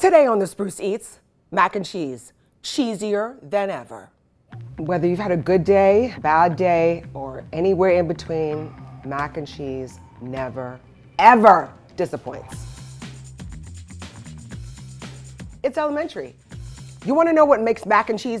Today on The Spruce Eats, mac and cheese, cheesier than ever. Whether you've had a good day, bad day, or anywhere in between, mac and cheese never, ever disappoints. It's elementary. You wanna know what makes mac and cheese?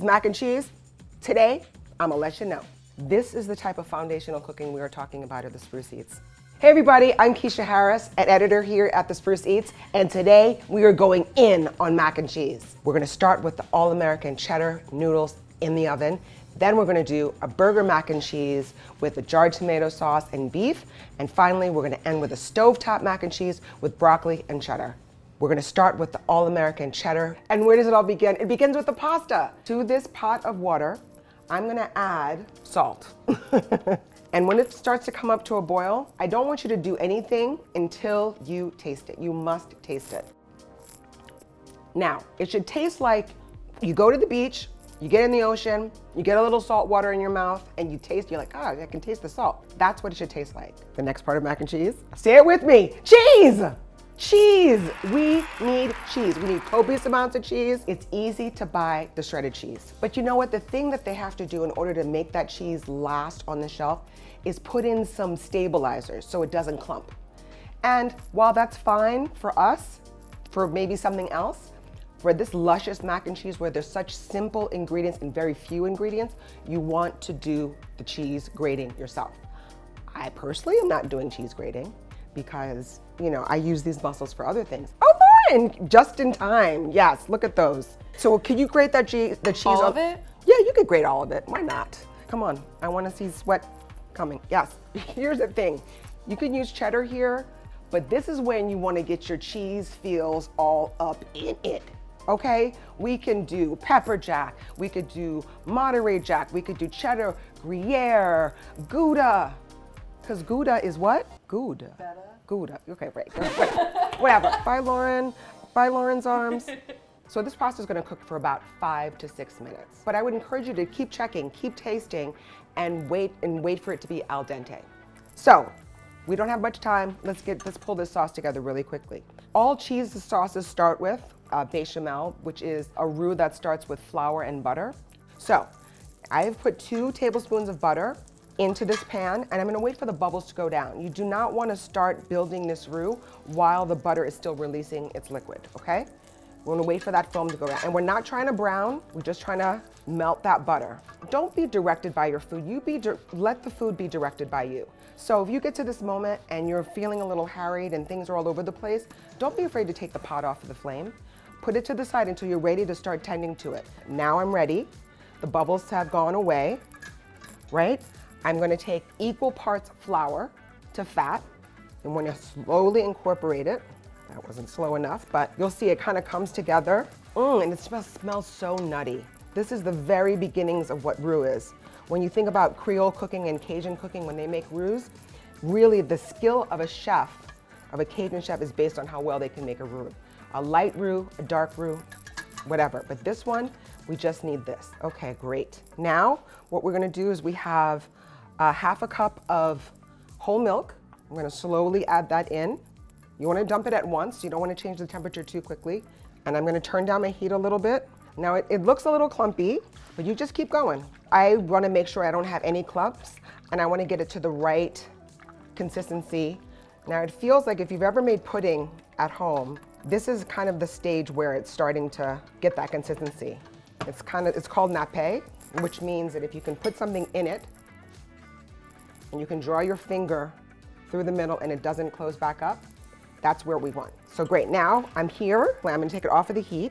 Today, I'm gonna let you know. This is the type of foundational cooking we are talking about at The Spruce Eats. Hey everybody, I'm Keisha Harris, an editor here at The Spruce Eats, and today we are going in on mac and cheese. We're gonna start with the all-American cheddar noodles in the oven. Then we're gonna do a burger mac and cheese with a jarred tomato sauce and beef. And finally, we're gonna end with a stovetop mac and cheese with broccoli and cheddar. We're gonna start with the all-American cheddar. And where does it all begin? It begins with the pasta. To this pot of water, I'm gonna add salt. And when it starts to come up to a boil, I don't want you to do anything until you taste it. You must taste it. Now, it should taste like you go to the beach, you get in the ocean, you get a little salt water in your mouth, and you taste, you're like, ah, I can taste the salt. That's what it should taste like. The next part of mac and cheese, say it with me, cheese! Cheese, we need cheese. We need copious amounts of cheese. It's easy to buy the shredded cheese. But you know what? The thing that they have to do in order to make that cheese last on the shelf is put in some stabilizers so it doesn't clump. And while that's fine for us, for maybe something else, for this luscious mac and cheese where there's such simple ingredients and very few ingredients, you want to do the cheese grating yourself. I personally am not doing cheese grating, because, you know, I use these muscles for other things. Oh, fine, just in time. Yes, look at those. So can you grate that the cheese? All of it? Yeah, you could grate all of it, why not? Come on, I wanna see sweat coming. Yes, here's the thing. You can use cheddar here, but this is when you wanna get your cheese feels all up in it, okay? We can do pepper jack, we could do Monterey Jack, we could do cheddar, Gruyere, Gouda. Because Gouda is what? Gouda. Better. Gouda. Okay, right. Whatever. Bye, Lauren. Bye, Lauren's arms. So this pasta is going to cook for about 5 to 6 minutes. But I would encourage you to keep checking, keep tasting, and wait for it to be al dente. So we don't have much time. Let's pull this sauce together really quickly. All cheese sauces start with bechamel, which is a roux that starts with flour and butter. So I've put 2 tablespoons of butter into this pan, and I'm gonna wait for the bubbles to go down. You do not wanna start building this roux while the butter is still releasing its liquid, okay? We're gonna wait for that foam to go down. And we're not trying to brown, we're just trying to melt that butter. Don't be directed by your food. Let the food be directed by you. So if you get to this moment and you're feeling a little harried and things are all over the place, don't be afraid to take the pot off of the flame. Put it to the side until you're ready to start tending to it. Now I'm ready. The bubbles have gone away, right? I'm gonna take equal parts flour to fat, and we're gonna slowly incorporate it. That wasn't slow enough, but you'll see it kind of comes together. And it smells so nutty. This is the very beginnings of what roux is. When you think about Creole cooking and Cajun cooking, when they make roux, really the skill of a chef, of a Cajun chef, is based on how well they can make a roux. A light roux, a dark roux, whatever. But this one, we just need this. Okay, great. Now, what we're gonna do is we have half a cup of whole milk. I'm gonna slowly add that in. You wanna dump it at once. You don't wanna change the temperature too quickly. And I'm gonna turn down my heat a little bit. Now it looks a little clumpy, but you just keep going. I wanna make sure I don't have any clumps, and I wanna get it to the right consistency. Now it feels like if you've ever made pudding at home, this is kind of the stage where it's starting to get that consistency. It's called nappé, which means that if you can put something in it, and you can draw your finger through the middle and it doesn't close back up, that's where we want. So great, now I'm here. I'm gonna take it off of the heat.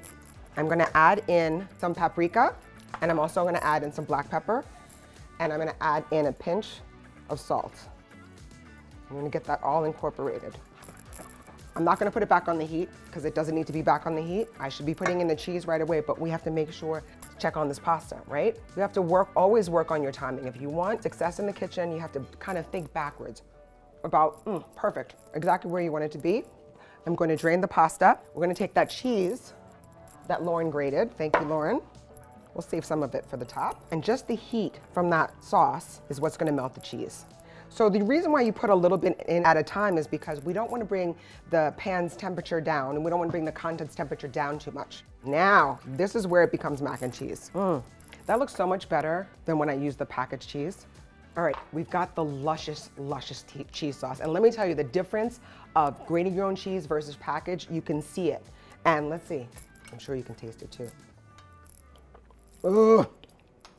I'm gonna add in some paprika, and I'm also gonna add in some black pepper, and I'm gonna add in a pinch of salt. I'm gonna get that all incorporated. I'm not gonna put it back on the heat because it doesn't need to be back on the heat. I should be putting in the cheese right away, but we have to make sure check on this pasta, right? You have to always work on your timing. If you want success in the kitchen, you have to kind of think backwards about, perfect, exactly where you want it to be. I'm going to drain the pasta. We're going to take that cheese that Lauren grated. Thank you, Lauren. We'll save some of it for the top. And just the heat from that sauce is what's going to melt the cheese. So the reason why you put a little bit in at a time is because we don't want to bring the pan's temperature down, and we don't want to bring the contents temperature down too much. Now, this is where it becomes mac and cheese. That looks so much better than when I use the packaged cheese. All right, we've got the luscious, luscious cheese sauce. And let me tell you the difference of grating your own cheese versus packaged. You can see it. And let's see, I'm sure you can taste it too. Ooh,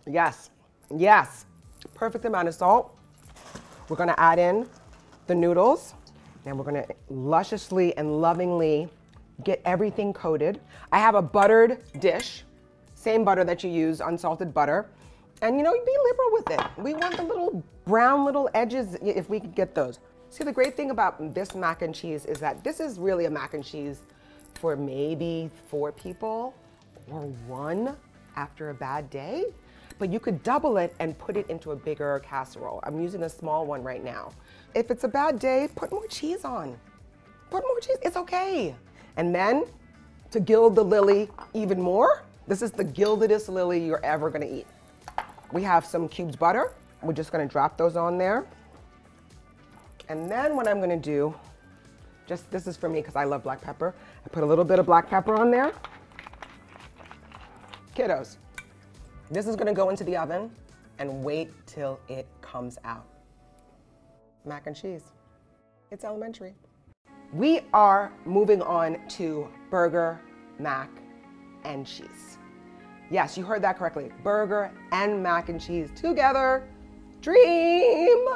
yes, yes. Perfect amount of salt. We're gonna add in the noodles, and we're gonna lusciously and lovingly get everything coated. I have a buttered dish, same butter that you use, unsalted butter. And you know, be liberal with it. We want the little brown little edges if we could get those. See, the great thing about this mac and cheese is that this is really a mac and cheese for maybe 4 people or 1 after a bad day. But you could double it and put it into a bigger casserole. I'm using a small one right now. If it's a bad day, put more cheese on. Put more cheese, it's okay. And then, to gild the lily even more, this is the gildedest lily you're ever gonna eat. We have some cubed butter. We're just gonna drop those on there. And then what I'm gonna do, just this is for me because I love black pepper. I put a little bit of black pepper on there. Kiddos. This is gonna go into the oven and wait till it comes out. Mac and cheese. It's elementary. We are moving on to burger, mac, and cheese. Yes, you heard that correctly. Burger and mac and cheese together. Dream!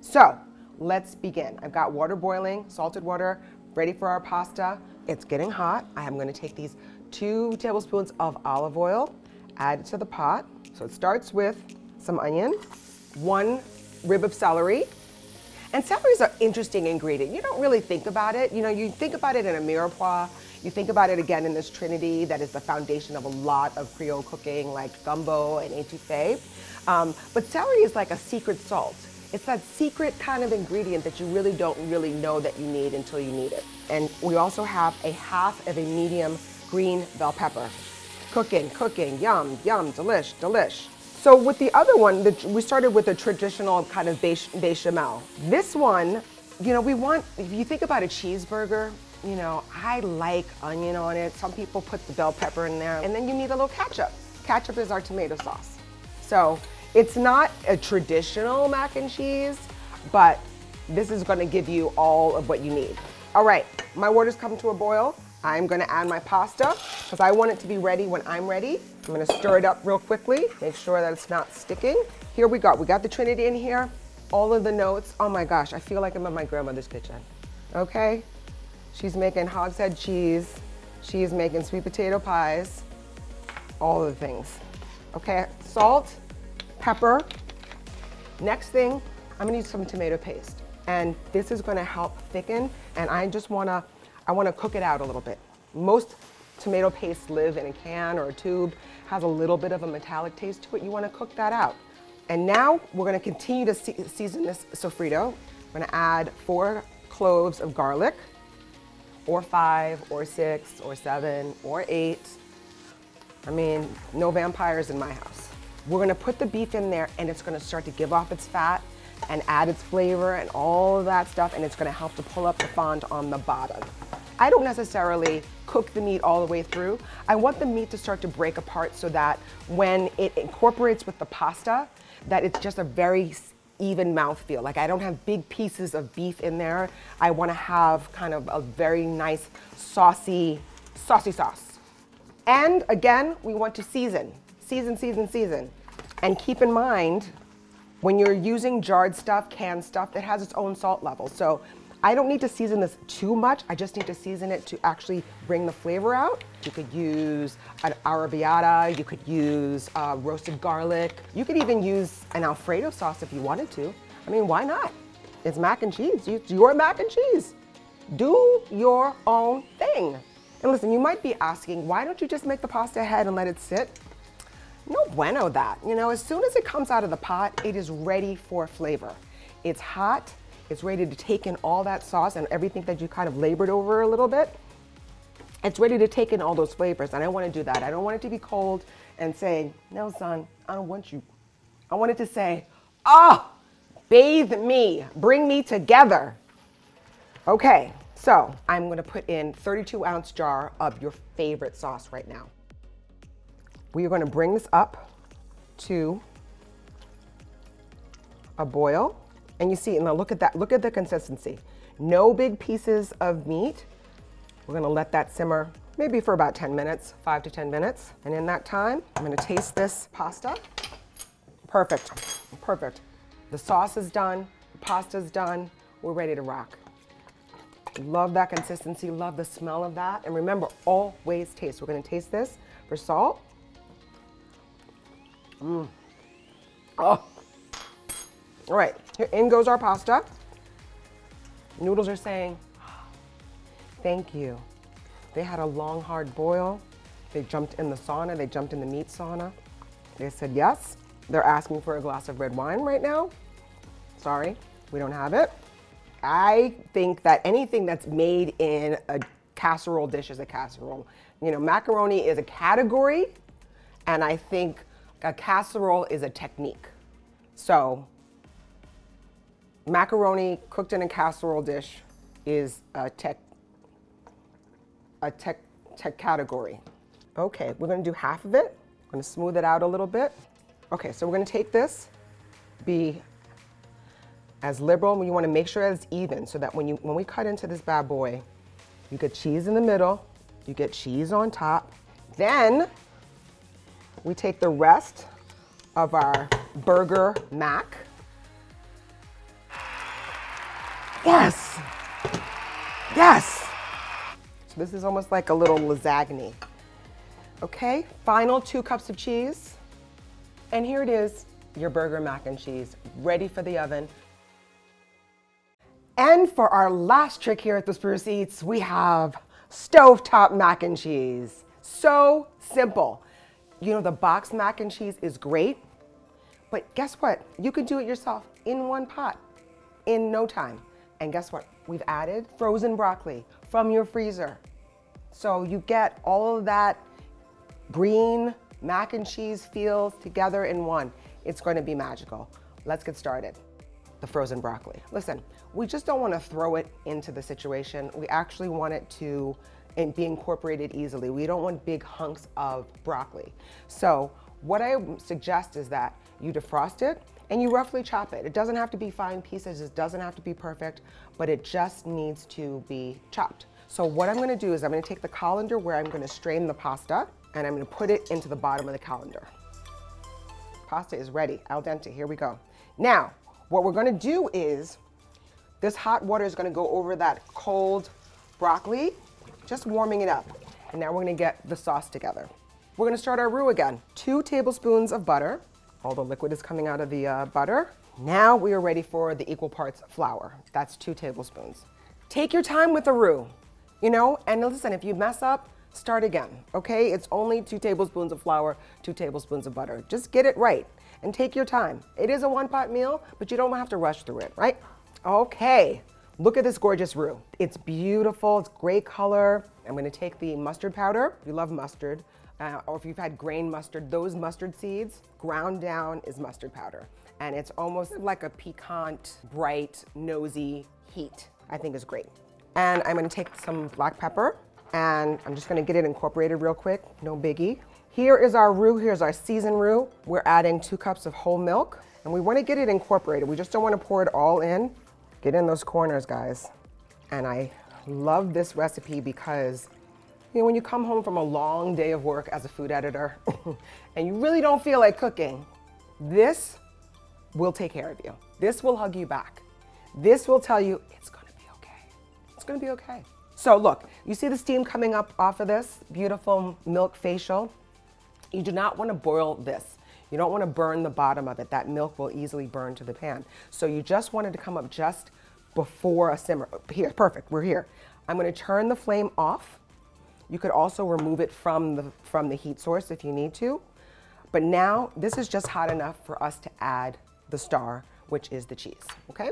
So, let's begin. I've got water boiling, salted water, ready for our pasta. It's getting hot. I am gonna take these 2 tablespoons of olive oil, add it to the pot. So it starts with some onion, 1 rib of celery. And celery is an interesting ingredient. You don't really think about it. You know, you think about it in a mirepoix. You think about it again in this trinity that is the foundation of a lot of Creole cooking, like gumbo and etouffee. But celery is like a secret salt. It's that secret kind of ingredient that you really don't really know that you need until you need it. And we also have a half of a medium green bell pepper. Cooking, cooking, yum, yum, delish, delish. So with the other one, we started with a traditional kind of bechamel. This one, you know, we want, if you think about a cheeseburger, you know, I like onion on it. Some people put the bell pepper in there, and then you need a little ketchup. Ketchup is our tomato sauce. So it's not a traditional mac and cheese, but this is gonna give you all of what you need. All right, my water's come to a boil. I'm gonna add my pasta because I want it to be ready when I'm ready. I'm gonna stir it up real quickly, make sure that it's not sticking. Here we go, we got the trinity in here, all of the notes. Oh my gosh, I feel like I'm in my grandmother's kitchen, okay? She's making hogshead cheese, she's making sweet potato pies, all of the things. Okay, salt, pepper. Next thing, I'm gonna use some tomato paste, and this is gonna help thicken, and I wanna cook it out a little bit. Most tomato pastes live in a can or a tube, has a little bit of a metallic taste to it. You wanna cook that out. And now we're gonna continue to season this sofrito. I'm gonna add 4 cloves of garlic, or 5, or 6, or 7, or 8. I mean, no vampires in my house. We're gonna put the beef in there, and it's gonna start to give off its fat and add its flavor and all of that stuff, and it's gonna help to pull up the fond on the bottom. I don't necessarily cook the meat all the way through. I want the meat to start to break apart so that when it incorporates with the pasta, that it's just a very even mouthfeel. Like, I don't have big pieces of beef in there. I wanna have kind of a very nice saucy sauce. And again, we want to season. Season, season, season. And keep in mind, when you're using jarred stuff, canned stuff, that has its own salt level. So I don't need to season this too much. I just need to season it to actually bring the flavor out. You could use an arrabbiata. You could use roasted garlic. You could even use an Alfredo sauce if you wanted to. I mean, why not? It's mac and cheese. It's your mac and cheese. Do your own thing. And listen, you might be asking, why don't you just make the pasta ahead and let it sit? No bueno that. You know, as soon as it comes out of the pot, it is ready for flavor. It's hot. It's ready to take in all that sauce and everything that you kind of labored over a little bit. It's ready to take in all those flavors, and I want to do that. I don't want it to be cold and say, no, son, I don't want you. I want it to say, ah, oh, Bathe me, bring me together. Okay, so I'm gonna put in 32-ounce jar of your favorite sauce right now. We are gonna bring this up to a boil. And you see, now look at that, look at the consistency. No big pieces of meat. We're gonna let that simmer maybe for about 10 minutes, 5 to 10 minutes. And in that time, I'm gonna taste this pasta. Perfect, perfect. The sauce is done, the pasta's done, we're ready to rock. Love that consistency, love the smell of that. And remember, always taste. We're gonna taste this for salt. Oh. All right, here in goes our pasta. Noodles are saying, thank you. They had a long, hard boil. They jumped in the sauna, they jumped in the meat sauna. They said yes. They're asking for a glass of red wine right now. Sorry, we don't have it. I think that anything that's made in a casserole dish is a casserole. You know, macaroni is a category, and I think a casserole is a technique. So, macaroni cooked in a casserole dish is a tech category. Okay, we're gonna do half of it. I'm gonna smooth it out a little bit. Okay, so we're gonna take this, be as liberal, you wanna make sure it's even so that when we cut into this bad boy, you get cheese in the middle, you get cheese on top. Then we take the rest of our burger mac. Yes, yes. So this is almost like a little lasagna. Okay, final 2 cups of cheese. And here it is, your burger mac and cheese, ready for the oven. And for our last trick here at The Spruce Eats, we have stovetop mac and cheese. So simple. You know, the box mac and cheese is great, but guess what? You can do it yourself in one pot, in no time. And guess what? We've added frozen broccoli from your freezer. So you get all of that green, mac and cheese feels together in one. It's going to be magical. Let's get started. The frozen broccoli. Listen, we just don't want to throw it into the situation. We actually want it to be incorporated easily. We don't want big hunks of broccoli. So what I suggest is that you defrost it and you roughly chop it. It doesn't have to be fine pieces. It doesn't have to be perfect, but it just needs to be chopped. So what I'm going to do is I'm going to take the colander where I'm going to strain the pasta, and I'm gonna put it into the bottom of the colander. Pasta is ready, al dente, here we go. Now, what we're gonna do is, this hot water is gonna go over that cold broccoli, just warming it up. And now we're gonna get the sauce together. We're gonna start our roux again. 2 tablespoons of butter. All the liquid is coming out of the butter. Now we are ready for the equal parts flour. That's 2 tablespoons. Take your time with the roux, you know? And listen, if you mess up, start again, okay? It's only 2 tablespoons of flour, 2 tablespoons of butter. Just get it right and take your time. It is a one-pot meal, but you don't have to rush through it, right? Okay, look at this gorgeous roux. It's beautiful, it's great color. I'm gonna take the mustard powder, if you love mustard, or if you've had grain mustard, those mustard seeds, ground down is mustard powder. And it's almost like a piquant, bright, nosy heat, I think is great. And I'm gonna take some black pepper, and I'm just gonna get it incorporated real quick, no biggie. Here is our roux, here's our seasoned roux. We're adding 2 cups of whole milk, and we wanna get it incorporated. We just don't wanna pour it all in. Get in those corners, guys. And I love this recipe because, you know, when you come home from a long day of work as a food editor, and you really don't feel like cooking, this will take care of you. This will hug you back. This will tell you, it's gonna be okay. It's gonna be okay. So look, you see the steam coming up off of this beautiful milk facial? You do not want to boil this. You don't want to burn the bottom of it. That milk will easily burn to the pan. So you just want it to come up just before a simmer. Here, perfect, we're here. I'm going to turn the flame off. You could also remove it from the heat source if you need to. But now this is just hot enough for us to add the star, which is the cheese, okay?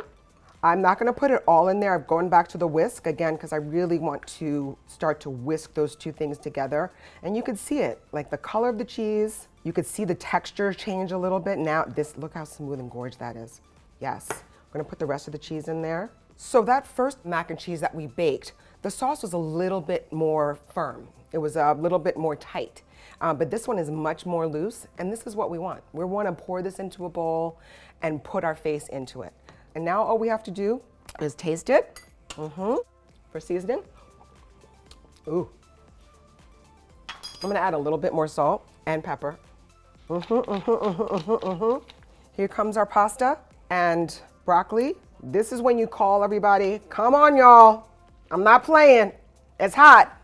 I'm not gonna put it all in there. I'm going back to the whisk again, because I really want to start to whisk those 2 things together. And you can see it, like the color of the cheese, you could see the texture change a little bit. Now this, look how smooth and gorgeous that is. Yes, I'm gonna put the rest of the cheese in there. So that first mac and cheese that we baked, the sauce was a little bit more firm. It was a little bit more tight, but this one is much more loose, and this is what we want. We wanna pour this into a bowl and put our face into it. And now all we have to do is taste it. For seasoning. Ooh. I'm gonna add a little bit more salt and pepper. Here comes our pasta and broccoli. This is when you call everybody, come on y'all, I'm not playing, it's hot.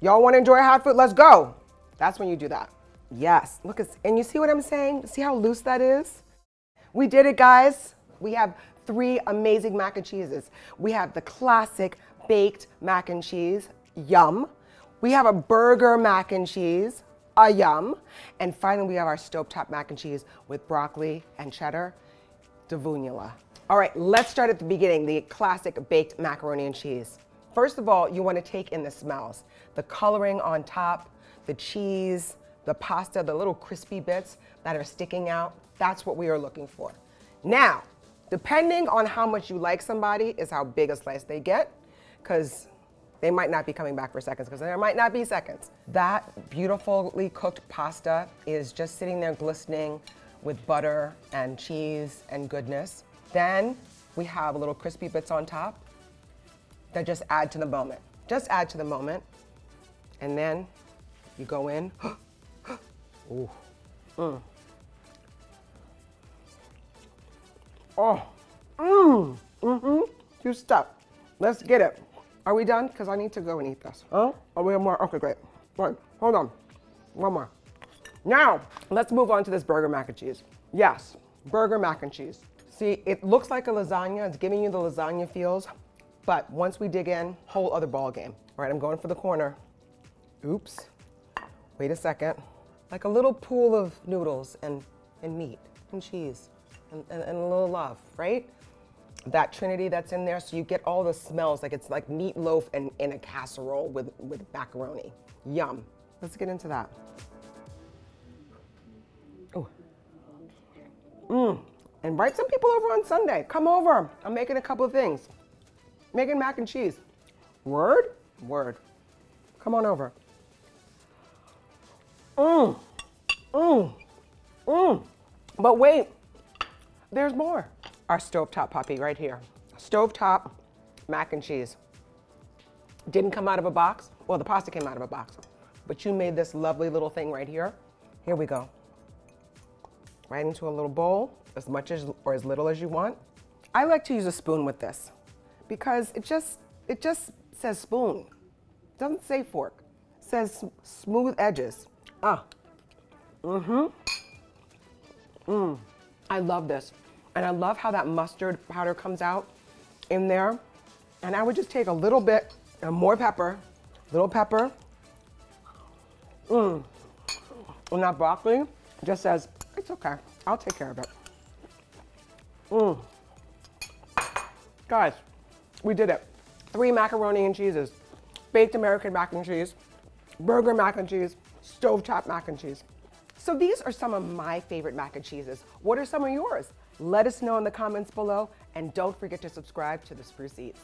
Y'all wanna enjoy hot food, let's go. That's when you do that. Yes, look, and you see what I'm saying? See how loose that is? We did it, guys. We have three amazing mac and cheeses. We have the classic baked mac and cheese, yum. We have a burger mac and cheese, a yum. And finally, we have our stovetop mac and cheese with broccoli and cheddar, Divunula. All right, let's start at the beginning, the classic baked macaroni and cheese. First of all, you want to take in the smells, the coloring on top, the cheese, the pasta, the little crispy bits that are sticking out. That's what we are looking for. Now, depending on how much you like somebody is how big a slice they get, because they might not be coming back for seconds, because there might not be seconds. That beautifully cooked pasta is just sitting there glistening with butter and cheese and goodness. Then we have little crispy bits on top that just add to the moment. Just add to the moment. And then you go in. Ooh. Mm. Oh. Mmm. Mm-hmm. Two step. Let's get it. Are we done? Because I need to go and eat this. Huh? Oh, we have more? Okay, great. Right. Hold on. One more. Now, let's move on to this burger mac and cheese. Yes, burger mac and cheese. See, it looks like a lasagna, it's giving you the lasagna feels, but once we dig in, whole other ball game. All right, I'm going for the corner. Oops, wait a second. Like a little pool of noodles and meat and cheese and a little love, right? That trinity that's in there, so you get all the smells, like it's like meatloaf and in a casserole with macaroni. Yum, let's get into that. Oh, mmm. Invite some people over on Sunday. Come over. I'm making a couple of things. Making mac and cheese. Word? Word. Come on over. Mmm. Mmm. Mmm. But wait, there's more. Our stovetop puppy right here. Stovetop mac and cheese. Didn't come out of a box. Well, the pasta came out of a box. But you made this lovely little thing right here. Here we go. Right into a little bowl, as much as or as little as you want. I like to use a spoon with this because it just says spoon. It doesn't say fork. It says smooth edges. Ah. Mm-hmm. Mm. I love this. And I love how that mustard powder comes out in there. And I would just take a little bit and more pepper, little pepper. Mm. And that broccoli just says, it's okay, I'll take care of it. Mmm. Guys, we did it. Three macaroni and cheeses. Baked American mac and cheese, burger mac and cheese, stovetop mac and cheese. So these are some of my favorite mac and cheeses. What are some of yours? Let us know in the comments below, and don't forget to subscribe to The Spruce Eats.